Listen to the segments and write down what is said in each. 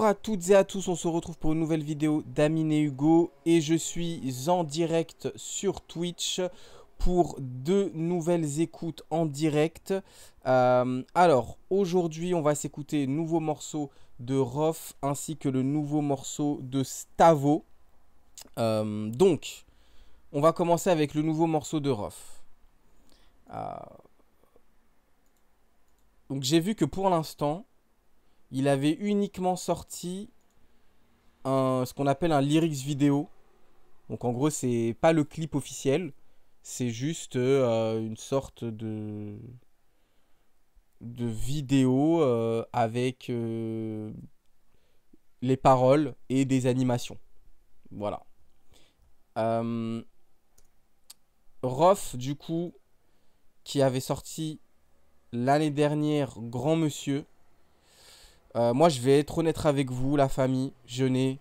Bonjour à toutes et à tous, on se retrouve pour une nouvelle vidéo d'Amine et Hugo et je suis en direct sur Twitch pour deux nouvelles écoutes en direct. Alors aujourd'hui on va s'écouter le nouveau morceau de Rohff ainsi que le nouveau morceau de Stavo. Donc on va commencer avec le nouveau morceau de Rohff. Donc j'ai vu que pour l'instant il avait uniquement sorti ce qu'on appelle un lyrics vidéo. Donc en gros, c'est pas le clip officiel. C'est juste une sorte de vidéo avec les paroles et des animations. Voilà. Rohff, du coup, qui avait sorti l'année dernière Grand Monsieur. Moi, je vais être honnête avec vous, la famille. Je n'ai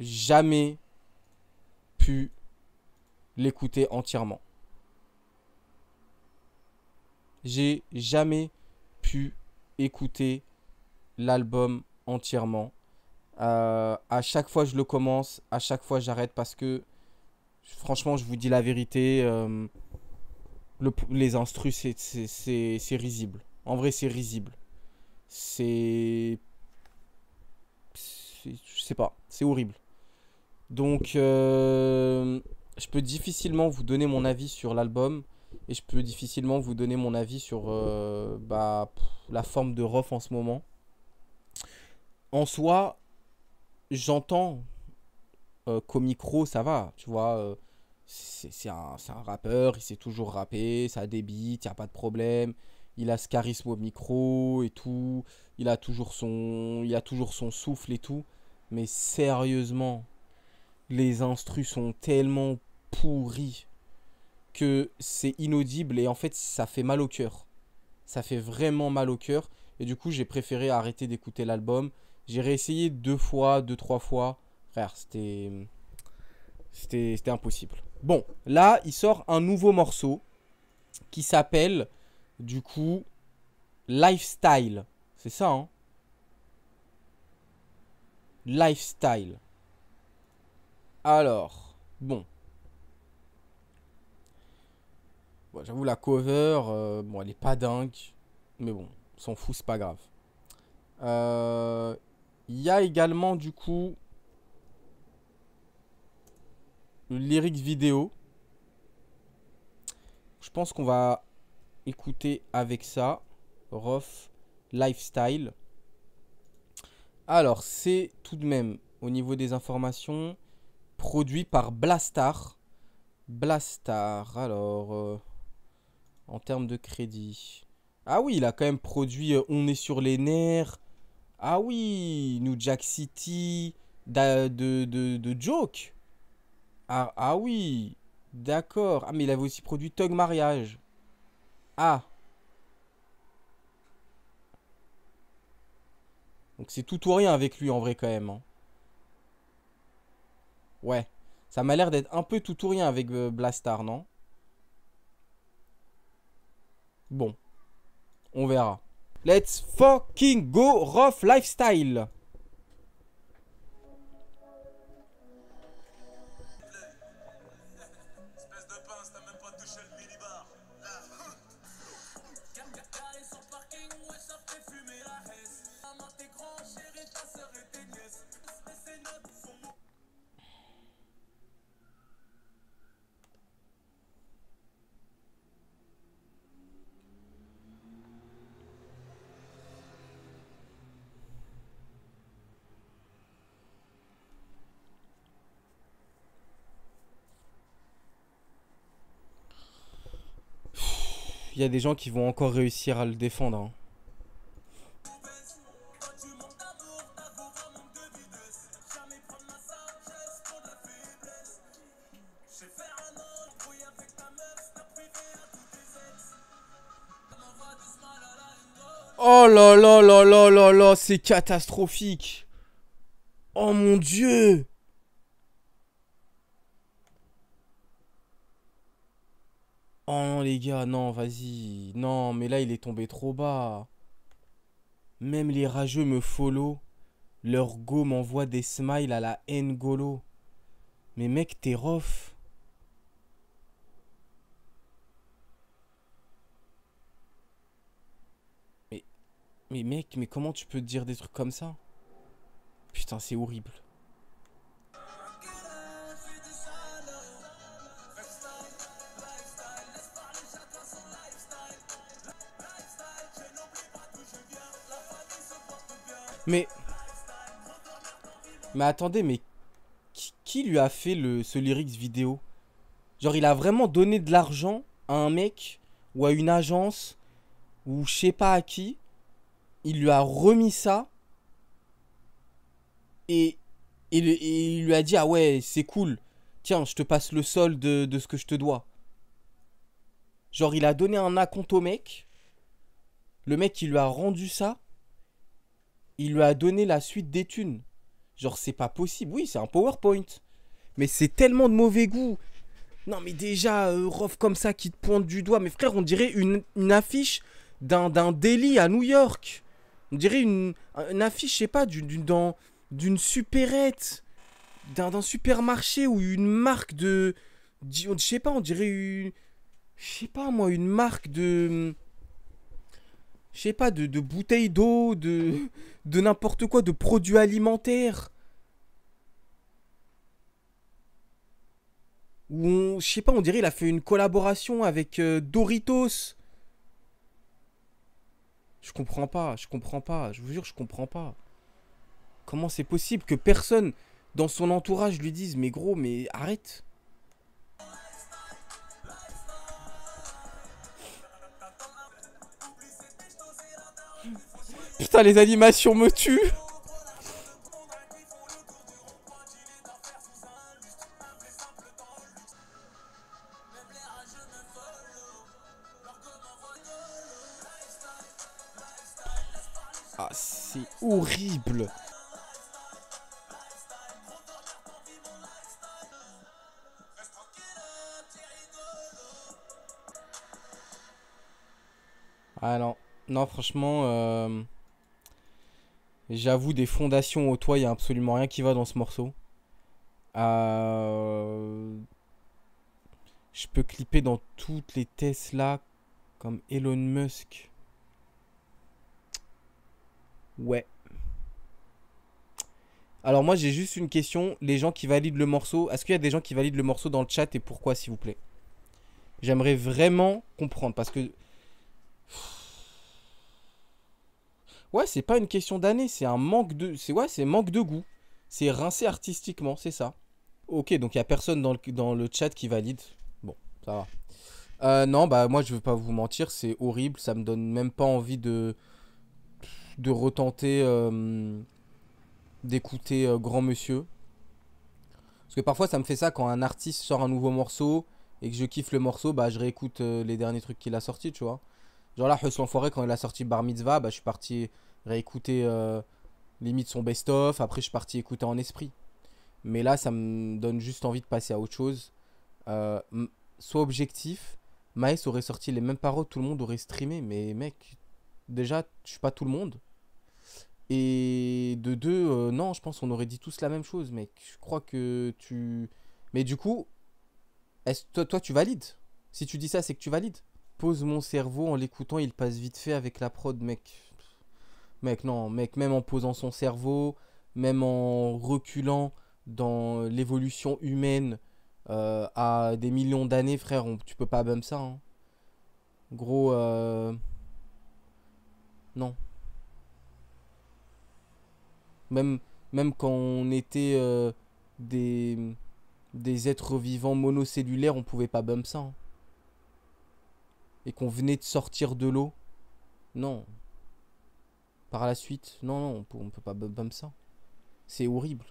jamais pu l'écouter entièrement. J'ai jamais pu écouter l'album entièrement. À chaque fois, je le commence. À chaque fois, j'arrête parce que, franchement, je vous dis la vérité. Les instrus, c'est risible. En vrai, c'est risible. Je sais pas, c'est horrible. Donc je peux difficilement vous donner mon avis sur l'album. Et je peux difficilement vous donner mon avis sur la forme de Rohff en ce moment. En soi, j'entends qu'au micro ça va, tu vois, c'est un rappeur, il sait toujours rapper, ça débite, y a pas de problème. Il a ce charisme au micro et tout. Il a toujours son souffle et tout. Mais sérieusement, les instrus sont tellement pourris que c'est inaudible. Et en fait, ça fait mal au cœur. Ça fait vraiment mal au cœur. Et du coup, j'ai préféré arrêter d'écouter l'album. J'ai réessayé deux, trois fois. Frère, c'était impossible. Bon, là, il sort un nouveau morceau qui s'appelle... Du coup, Lifestyle, c'est ça, hein? Lifestyle. Alors, bon j'avoue, la cover, bon, elle est pas dingue. Mais bon, on s'en fout, c'est pas grave. Il y a également, du coup, le lyric vidéo. Je pense qu'on va... Écoutez avec ça, Rohff Lifestyle. Alors, c'est tout de même, au niveau des informations, produit par Blastar. Blastar, alors, en termes de crédit. Ah oui, il a quand même produit On est sur les nerfs. Ah oui, New Jack City, de Joke. Ah oui, d'accord. Ah, mais il avait aussi produit Thug Mariage. Ah. Donc c'est tout ou rien avec lui en vrai quand même. Hein. Ouais. Ça m'a l'air d'être un peu tout ou rien avec Blastar, non? Bon. On verra. Let's fucking go, Rohff Lifestyle. Il y a des gens qui vont encore réussir à le défendre. Oh là là là là là là, c'est catastrophique. Oh mon Dieu. Oh non, les gars, non, vas-y. Non, mais là, il est tombé trop bas. Même les rageux me follow. Leur go m'envoie des smiles à la N'Golo. Mais mec, t'es Rohff. Mais mec, mais comment tu peux te dire des trucs comme ça? Putain, c'est horrible. Mais attendez, mais qui lui a fait ce lyrics vidéo? Genre, il a vraiment donné de l'argent à un mec ou à une agence ou je sais pas à qui. Il lui a remis ça et il lui a dit « Ah ouais, c'est cool, tiens, je te passe le solde de ce que je te dois. » Genre, il a donné un acompte au mec, le mec, il lui a rendu ça, il lui a donné la suite des thunes. Genre, c'est pas possible, oui, c'est un PowerPoint, mais c'est tellement de mauvais goût. Non, mais déjà, Rohff comme ça qui te pointe du doigt, mais frère, on dirait une affiche d'un délit à New York. On dirait une affiche, je sais pas, d'une supérette, d'un supermarché ou une marque de... Je sais pas, on dirait une... Je sais pas, moi, une marque de... Je sais pas, de bouteilles d'eau, de n'importe quoi, de produits alimentaires. Ou je sais pas, on dirait il a fait une collaboration avec Doritos. Je comprends pas, je vous jure, je comprends pas. Comment c'est possible que personne dans son entourage lui dise « Mais gros, mais arrête !» Putain, les animations me tuent. Ah, c'est horrible. Ah non, non franchement, j'avoue, des fondations au toit, il n'y a absolument rien qui va dans ce morceau. Je peux clipper dans toutes les Tesla comme Elon Musk. Ouais. Alors moi j'ai juste une question, les gens qui valident le morceau, est-ce qu'il y a des gens qui valident le morceau dans le chat et pourquoi s'il vous plaît? J'aimerais vraiment comprendre parce que... Ouais, c'est pas une question d'année, c'est un manque de... Ouais, c'est manque de goût. C'est rincé artistiquement, c'est ça. Ok, donc il n'y a personne dans le chat qui valide. Bon, ça va. Non, bah moi je veux pas vous mentir, c'est horrible, ça me donne même pas envie de retenter d'écouter Grand Monsieur. Parce que parfois ça me fait ça quand un artiste sort un nouveau morceau et que je kiffe le morceau, bah je réécoute les derniers trucs qu'il a sortis, tu vois. Genre là, Hustle l'enfoiré, quand il a sorti Bar Mitzvah, bah je suis parti réécouter limite son best-of, après je suis parti écouter en esprit. Mais là ça me donne juste envie de passer à autre chose. Sois objectif, Maes aurait sorti les mêmes paroles, tout le monde aurait streamé, mais mec, déjà je suis pas tout le monde. Et de deux, non, je pense qu'on aurait dit tous la même chose, mec. Je crois que tu... Mais du coup, toi, tu valides? Si tu dis ça, c'est que tu valides. Pose mon cerveau en l'écoutant, il passe vite fait avec la prod, mec. Mec, non, mec, même en posant son cerveau, même en reculant dans l'évolution humaine à des millions d'années, frère, tu peux pas bum ça, hein. Gros, non. Même quand on était des êtres vivants monocellulaires, on pouvait pas bum ça. Hein. Et qu'on venait de sortir de l'eau. Non. Par la suite, non, on peut pas bum ça. C'est horrible.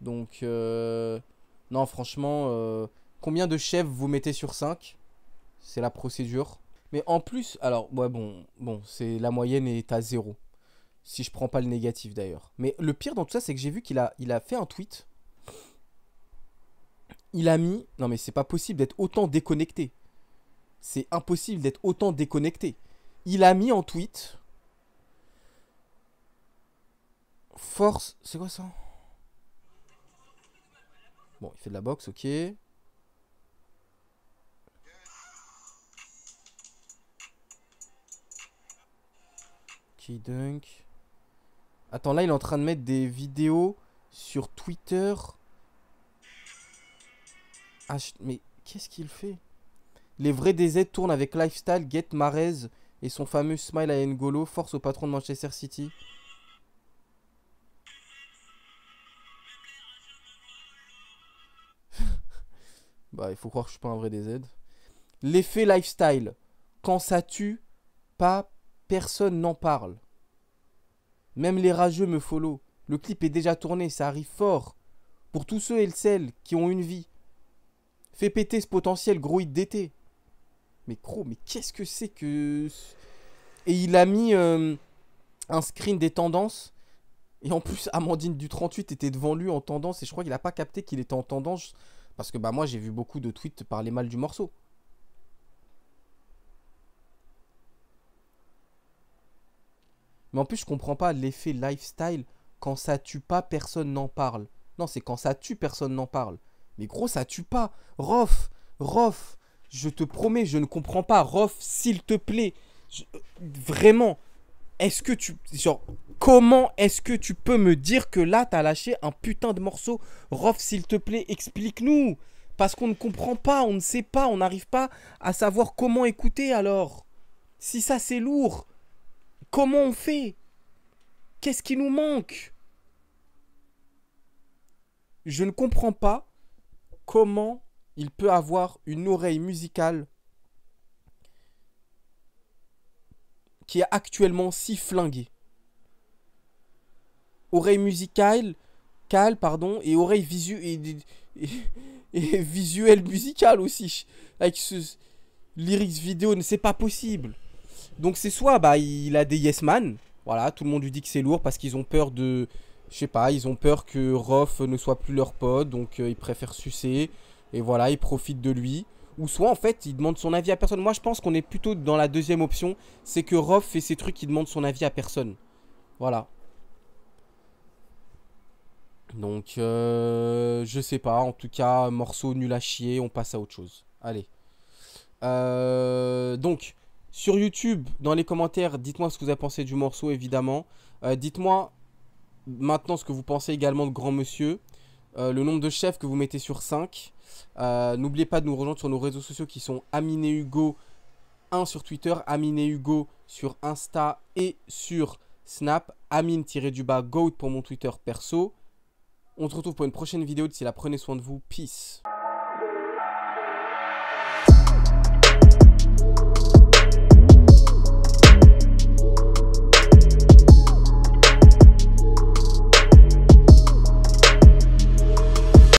Donc, non, franchement, combien de chefs vous mettez sur 5? C'est la procédure. Mais en plus, alors, ouais, bon c'est la moyenne est à 0. Si je prends pas le négatif d'ailleurs. Mais le pire dans tout ça, c'est que j'ai vu qu'il a fait un tweet. Il a mis... Non mais c'est pas possible d'être autant déconnecté. C'est impossible d'être autant déconnecté. il a mis en tweet force, c'est quoi ça? Bon, il fait de la boxe, ok. Qui dunk. Attends, là il est en train de mettre des vidéos sur Twitter. Ah, mais qu'est-ce qu'il fait? Les vrais DZ tournent avec Lifestyle, Get Maes et son fameux smile à N'Golo, force au patron de Manchester City. Bah, il faut croire que je suis pas un vrai DZ. L'effet Lifestyle. Quand ça tue, pas personne n'en parle. Même les rageux me follow. Le clip est déjà tourné, ça arrive fort. Pour tous ceux et celles qui ont une vie. Fais péter ce potentiel gros hit d'été. Mais gros, mais qu'est-ce que c'est que... Et il a mis un screen des tendances. Et en plus, Amandine du 38 était devant lui en tendance. Et je crois qu'il n'a pas capté qu'il était en tendance. Parce que bah moi, j'ai vu beaucoup de tweets parler mal du morceau. Mais en plus, je comprends pas l'effet lifestyle. Quand ça tue pas, personne n'en parle. Non, c'est quand ça tue, personne n'en parle. Mais gros, ça tue pas. Rohff, je te promets, je ne comprends pas. Rohff, s'il te plaît. Vraiment. Est-ce que tu... Genre, comment est-ce que tu peux me dire que là, t'as lâché un putain de morceau? Rohff, s'il te plaît, explique-nous. Parce qu'on ne comprend pas, on ne sait pas, on n'arrive pas à savoir comment écouter alors. Si ça, c'est lourd. Comment on fait? Qu'est-ce qui nous manque? Je ne comprends pas comment il peut avoir une oreille musicale qui est actuellement si flinguée. Oreille musicale, et oreille visuelle et visuelle musicale aussi. Avec ce lyrics vidéo, c'est pas possible. Donc c'est soit bah, il a des yes man, voilà, tout le monde lui dit que c'est lourd parce qu'ils ont peur de, je sais pas, ils ont peur que Rohff ne soit plus leur pote, donc ils préfèrent sucer, et voilà, ils profitent de lui. Ou soit en fait, ils demandent son avis à personne. Moi je pense qu'on est plutôt dans la deuxième option, c'est que Rohff fait ces trucs, il demande son avis à personne. Voilà. Donc je sais pas, en tout cas, morceau nul à chier, on passe à autre chose. Allez. Donc... Sur YouTube, dans les commentaires, dites-moi ce que vous avez pensé du morceau, évidemment. Dites-moi maintenant ce que vous pensez également de Grand Monsieur. Le nombre de chefs que vous mettez sur 5. N'oubliez pas de nous rejoindre sur nos réseaux sociaux qui sont Amine et Hugo 1 sur Twitter, Amine et Hugo sur Insta et sur Snap. Amine_Goat pour mon Twitter perso. On se retrouve pour une prochaine vidéo. D'ici là, prenez soin de vous. Peace.